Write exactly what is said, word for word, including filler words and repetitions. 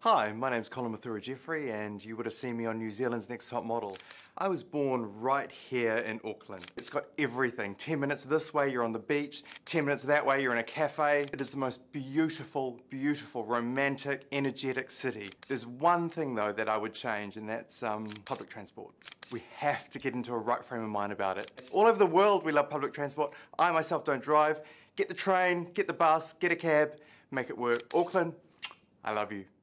Hi, my name's Colin Mathura-Jeffree and you would have seen me on New Zealand's Next Top Model. I was born right here in Auckland. It's got everything. ten minutes this way, you're on the beach. ten minutes that way, you're in a cafe. It is the most beautiful, beautiful, romantic, energetic city. There's one thing though that I would change, and that's um, public transport. We have to get into a right frame of mind about it. All over the world we love public transport. I myself don't drive. Get the train, get the bus, get a cab, make it work. Auckland, I love you.